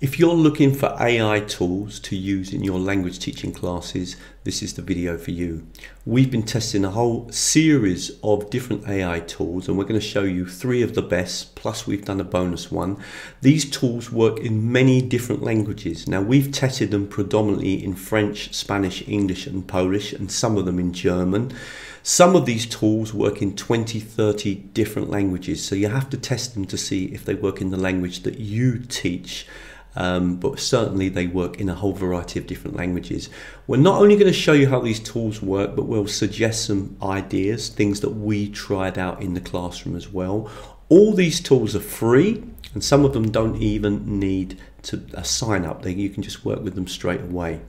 If you're looking for AI tools to use in your language teaching classes, this is the video for you. We've been testing a whole series of different AI tools and we're going to show you three of the best, plus we've done a bonus one. These tools work in many different languages. Now we've tested them predominantly in French, Spanish, English and Polish, and some of them in German. Some of these tools work in 20, 30 different languages, so you have to test them to see if they work in the language that you teach. But certainly they work in a whole variety of different languages. We're not only going to show you how these tools work, but we'll suggest some ideas, things that we tried out in the classroom as well. All these tools are free and some of them don't even need to sign up. You can just work with them straight away.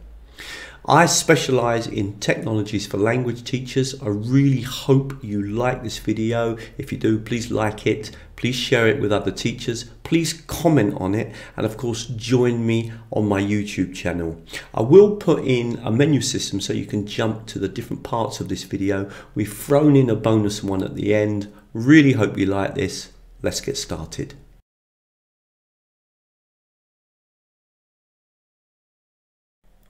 I specialize in technologies for language teachers. I really hope you like this video. If you do, please like it, please share it with other teachers, please comment on it, and of course join me on my YouTube channel. I will put in a menu system so you can jump to the different parts of this video. We've thrown in a bonus one at the end. Really hope you like this. Let's get started.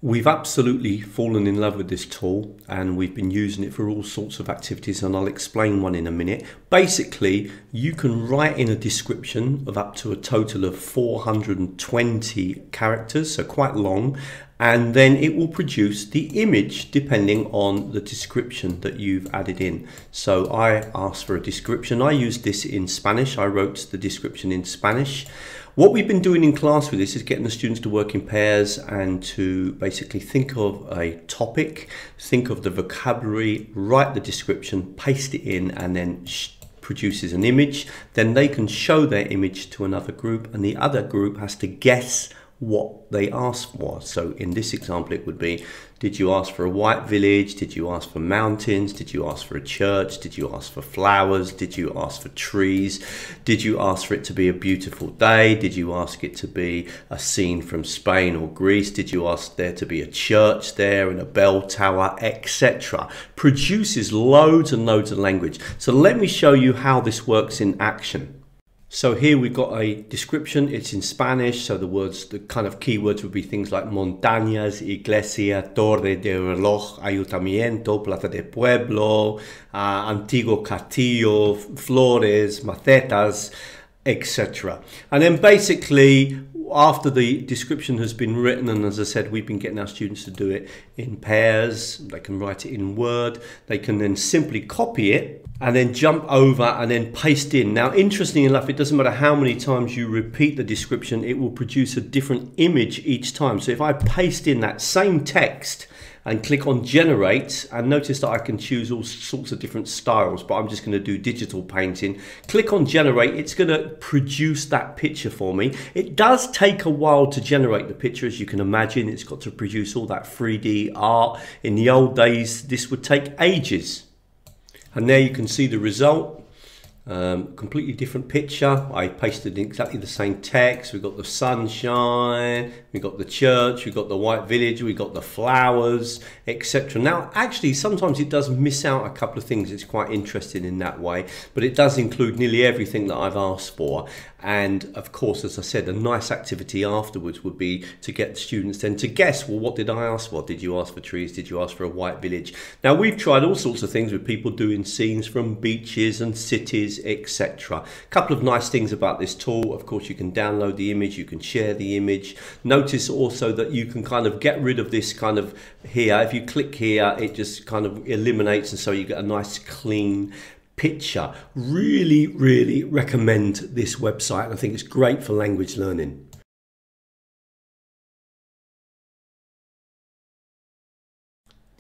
We've absolutely fallen in love with this tool and we've been using it for all sorts of activities, and I'll explain one in a minute. Basically, you can write in a description of up to a total of 420 characters, so quite long, and then it will produce the image depending on the description that you've added in. So I asked for a description. I used this in Spanish. I wrote the description in Spanish. What we've been doing in class with this is getting the students to work in pairs and to basically think of a topic, think of the vocabulary, write the description, paste it in, and then produces an image. Then they can show their image to another group and the other group has to guess what they asked for. So in this example it would be, did you ask for a white village? Did you ask for mountains? Did you ask for a church? Did you ask for flowers? Did you ask for trees? Did you ask for it to be a beautiful day? Did you ask it to be a scene from Spain or Greece? Did you ask there to be a church there and a bell tower, etc.? Produces loads and loads of language. So let me show you how this works in action. So here we've got a description, it's in Spanish, so the words, the kind of keywords would be things like montañas, iglesia, torre de reloj, ayuntamiento, plaza de pueblo, antiguo castillo, flores, macetas, etc. And then basically, after the description has been written, and as I said, we've been getting our students to do it in pairs, they can write it in Word, they can then simply copy it and then jump over and then paste in. Now, interestingly enough, it doesn't matter how many times you repeat the description, it will produce a different image each time. So if I paste in that same text and click on generate, and notice that I can choose all sorts of different styles, but I'm just going to do digital painting. Click on generate, it's going to produce that picture for me. It does take a while to generate the picture, as you can imagine. It's got to produce all that 3D art. In the old days, this would take ages. And there you can see the result. Completely different picture. I pasted in exactly the same text. We've got the sunshine, we've got the church, we've got the white village, we've got the flowers, etc. Now actually sometimes it does miss out a couple of things. It's quite interesting in that way, but it does include nearly everything that I've asked for. And of course, as I said, a nice activity afterwards would be to get students then to guess, well, what did I ask for? Did you ask for trees? Did you ask for a white village? Now we've tried all sorts of things with people doing scenes from beaches and cities, etc. A couple of nice things about this tool, of course, you can download the image, you can share the image. Notice also that you can kind of get rid of this kind of here. If you click here, it just kind of eliminates, and so you get a nice clean picture. Really, really recommend this website. I think it's great for language learning.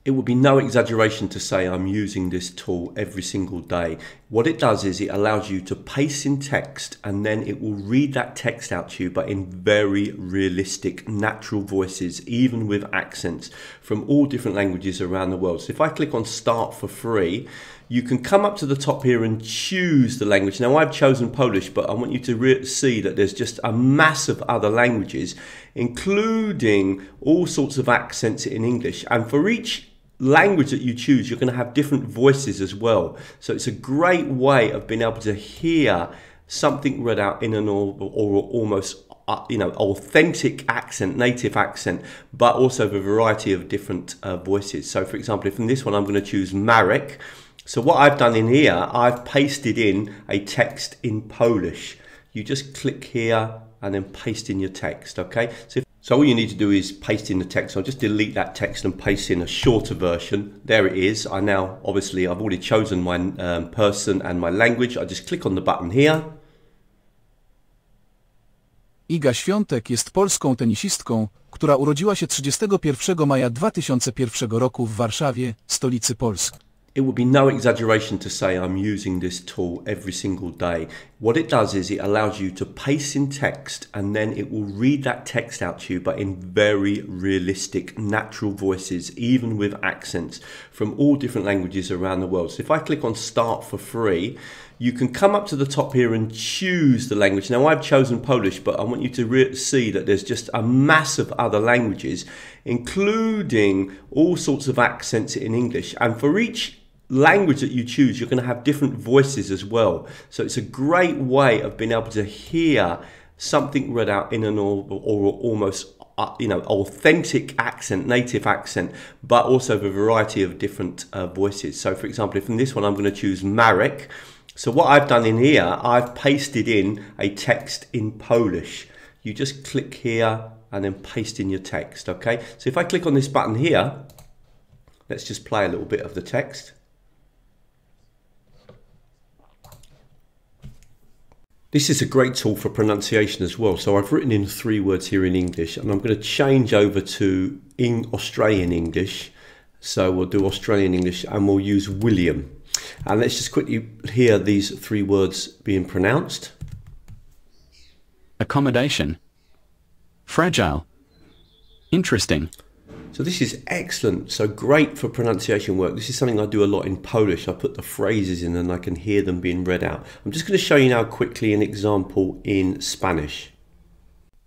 It would be no exaggeration to say I'm using this tool every single day. What it does is it allows you to paste in text and then it will read that text out to you, but in very realistic, natural voices, even with accents from all different languages around the world. So if I click on Start for Free, you can come up to the top here and choose the language. Now I've chosen Polish, but I want you to see that there's just a mass of other languages, including all sorts of accents in English. And for each language that you choose, you're going to have different voices as well. So it's a great way of being able to hear something read out in an oral, or almost authentic accent, native accent, but also the variety of different voices. So for example, if in this one I'm going to choose Marek. So what I've done in here, I've pasted in a text in Polish. You just click here and then paste in your text, okay? So all you need to do is paste in the text. I'll just delete that text and paste in a shorter version. There it is. I now, obviously, I've already chosen my person and my language. I just click on the button here. Iga Świątek jest polską tenisistką, która urodziła się 31 maja 2001 roku w Warszawie, stolicy Polski. It would be no exaggeration to say I'm using this tool every single day. What it does is it allows you to paste in text and then it will read that text out to you, but in very realistic, natural voices, even with accents from all different languages around the world. So if I click on Start for Free, you can come up to the top here and choose the language. Now I've chosen Polish, but I want you to see that there's just a mass of other languages, including all sorts of accents in English. And for each language that you choose, you're going to have different voices as well. So it's a great way of being able to hear something read out in an or almost authentic accent, native accent, but also the variety of different voices. So for example, if in this one I'm going to choose Marek. So what I've done in here, I've pasted in a text in Polish. You just click here and then paste in your text, okay? So if I click on this button here, let's just play a little bit of the text. This is a great tool for pronunciation as well. So I've written in 3 words here in English, and I'm going to change over to Australian English. So we'll do Australian English and we'll use William. And let's just quickly hear these 3 words being pronounced. Accommodation. Fragile. Interesting. So this is excellent. So great for pronunciation work. This is something I do a lot in Polish. I put the phrases in and I can hear them being read out. I'm just going to show you now quickly an example in Spanish.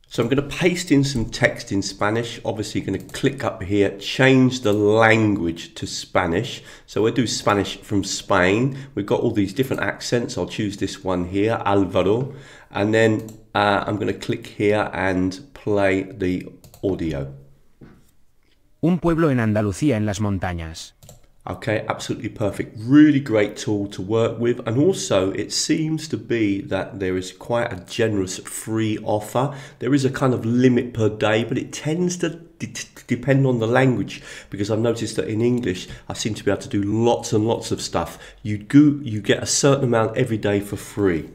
So I'm going to paste in some text in Spanish. Obviously you're going to click up here, change the language to Spanish. So we'll do Spanish from Spain. We've got all these different accents. I'll choose this one here, Alvaro. And then I'm going to click here and play the audio. Un pueblo en Andalucía en las montañas. Okay, absolutely perfect. Really great tool to work with. And also it seems to be that there is quite a generous free offer. There is a kind of limit per day, but it tends to depend on the language, because I've noticed that in English, I seem to be able to do lots and lots of stuff. You get a certain amount every day for free.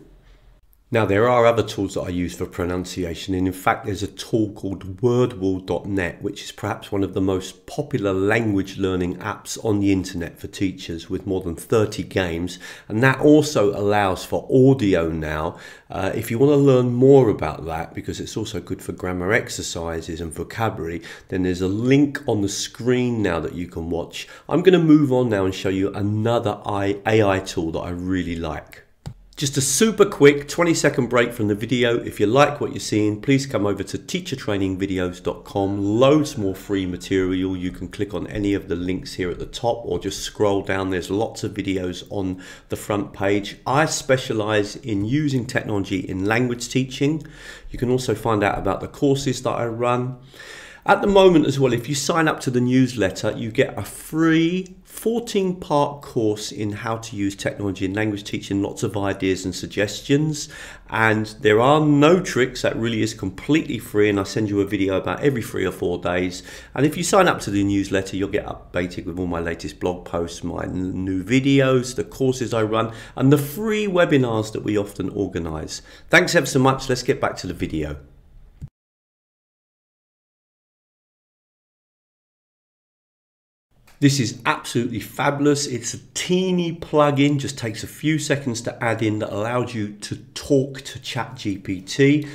Now there are other tools that I use for pronunciation, and in fact there's a tool called Wordwall.net, which is perhaps one of the most popular language learning apps on the internet for teachers, with more than 30 games, and that also allows for audio now. If you want to learn more about that, because it's also good for grammar exercises and vocabulary, then there's a link on the screen now that you can watch. I'm going to move on now and show you another AI tool that I really like. Just a super quick 20-second break from the video. If you like what you're seeing, please come over to teachertrainingvideos.com. Loads more free material. You can click on any of the links here at the top, or just scroll down. There's lots of videos on the front page. I specialize in using technology in language teaching. You can also find out about the courses that I run. At the moment as well, if you sign up to the newsletter, you get a free 14-part course in how to use technology in language teaching, lots of ideas and suggestions. And there are no tricks. That really is completely free. And I send you a video about every 3 or 4 days. And if you sign up to the newsletter, you'll get updated with all my latest blog posts, my new videos, the courses I run, and the free webinars that we often organize. Thanks ever so much. Let's get back to the video. This is absolutely fabulous. It's a teeny plugin, just takes a few seconds to add in, that allows you to talk to ChatGPT.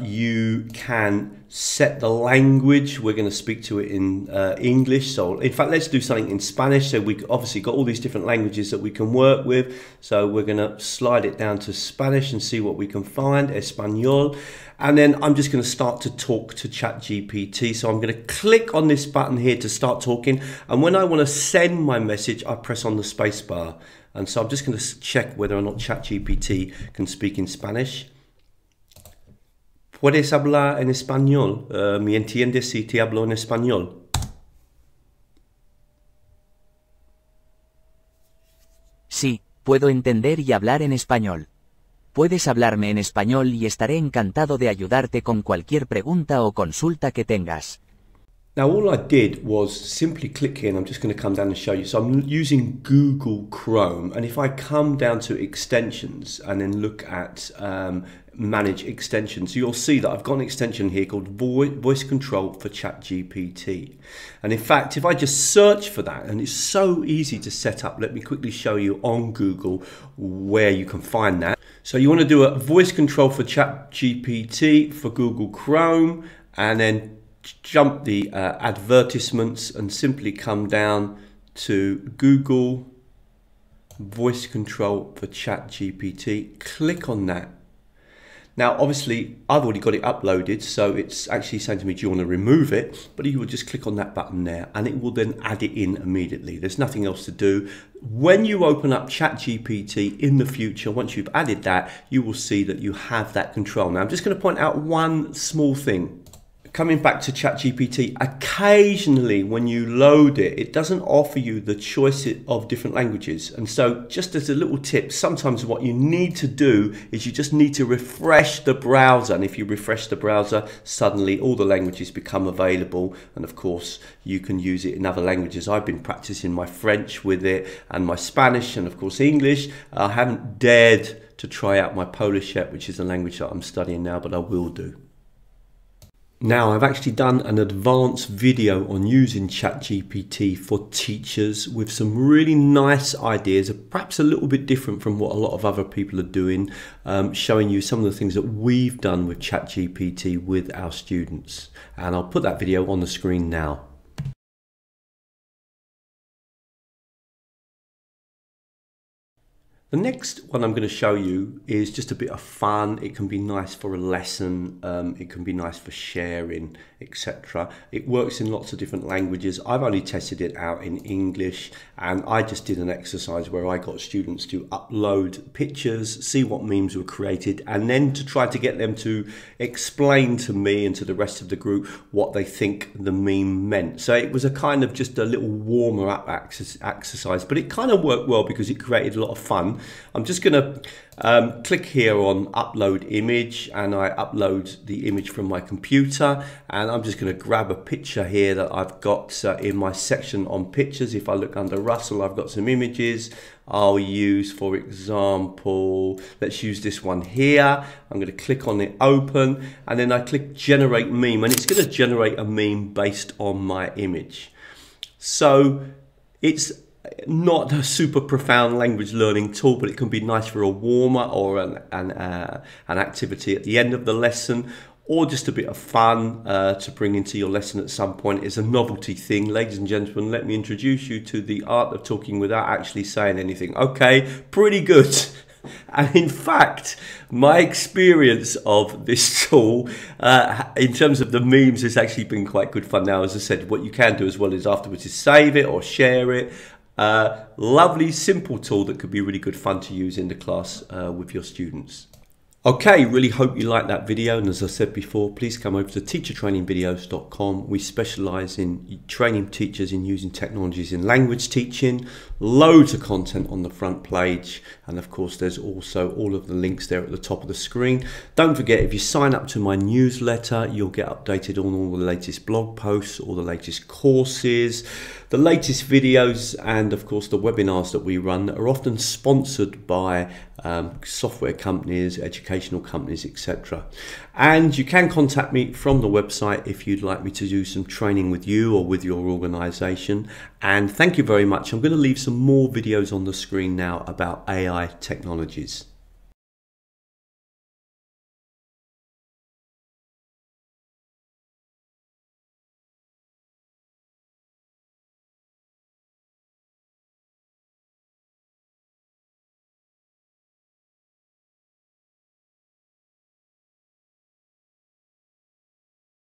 You can set the language. We're going to speak to it in English. So in fact, let's do something in Spanish. So we obviously got all these different languages that we can work with. So we're going to slide it down to Spanish and see what we can find, Español. And then I'm just going to start to talk to ChatGPT. So I'm going to click on this button here to start talking. And when I want to send my message, I press on the space bar. And so I'm just going to check whether or not ChatGPT can speak in Spanish. ¿Puedes hablar en español? ¿Me entiendes si te hablo en español? Sí, puedo entender y hablar en español. Puedes hablarme en español y estaré encantado de ayudarte con cualquier pregunta o consulta que tengas. Now all I did was simply click here, and I'm just going to come down and show you. So I'm using Google Chrome, and if I come down to extensions and then look at manage extensions, you'll see that I've got an extension here called voice control for ChatGPT. And in fact, if I just search for that, and it's so easy to set up, let me quickly show you on Google where you can find that. So you want to do a voice control for ChatGPT for Google Chrome, and then jump the advertisements and simply come down to Google voice control for ChatGPT. Click on that. Now obviously I've already got it uploaded, so it's actually saying to me, do you want to remove it? But you will just click on that button there and it will then add it in immediately. There's nothing else to do. When you open up ChatGPT in the future, once you've added that, you will see that you have that control. Now I'm just going to point out one small thing. Coming back to ChatGPT, occasionally when you load it, it doesn't offer you the choice of different languages. And so just as a little tip, sometimes what you need to do is you just need to refresh the browser. And if you refresh the browser, suddenly all the languages become available. And of course, you can use it in other languages. I've been practicing my French with it and my Spanish and of course English. I haven't dared to try out my Polish yet, which is a language that I'm studying now, but I will do. Now I've actually done an advanced video on using ChatGPT for teachers with some really nice ideas, perhaps a little bit different from what a lot of other people are doing, showing you some of the things that we've done with ChatGPT with our students. And I'll put that video on the screen now. The next one I'm going to show you is just a bit of fun. It can be nice for a lesson, it can be nice for sharing, etc. It works in lots of different languages. I've only tested it out in English, and I just did an exercise where I got students to upload pictures, see what memes were created, and then to try to get them to explain to me and to the rest of the group what they think the meme meant. So it was a kind of just a little warmer up exercise, but it kind of worked well because it created a lot of fun. I'm just going to click here on upload image, and I upload the image from my computer, and I'm just going to grab a picture here that I've got in my section on pictures. If I look under Russell, I've got some images. I'll use, for example, let's use this one here. I'm going to click on it, open, and then I click generate meme, and it's going to generate a meme based on my image. So it's not a super profound language learning tool, but it can be nice for a warmer or an activity at the end of the lesson, or just a bit of fun to bring into your lesson at some point. It's a novelty thing. Ladies and gentlemen, let me introduce you to the art of talking without actually saying anything. Okay, pretty good. And in fact, my experience of this tool in terms of the memes has actually been quite good fun. Now, as I said, what you can do as well is afterwards is save it or share it. Lovely, simple tool that could be really good fun to use in the class with your students. Okay, really hope you liked that video, and as I said before, please come over to teachertrainingvideos.com. We specialise in training teachers in using technologies in language teaching, loads of content on the front page, and of course there's also all of the links there at the top of the screen. Don't forget, if you sign up to my newsletter, you'll get updated on all the latest blog posts, all the latest courses, the latest videos, and of course the webinars that we run that are often sponsored by software companies, educational companies, etc. And you can contact me from the website if you'd like me to do some training with you or with your organization. And thank you very much. I'm going to leave some more videos on the screen now about AI technologies.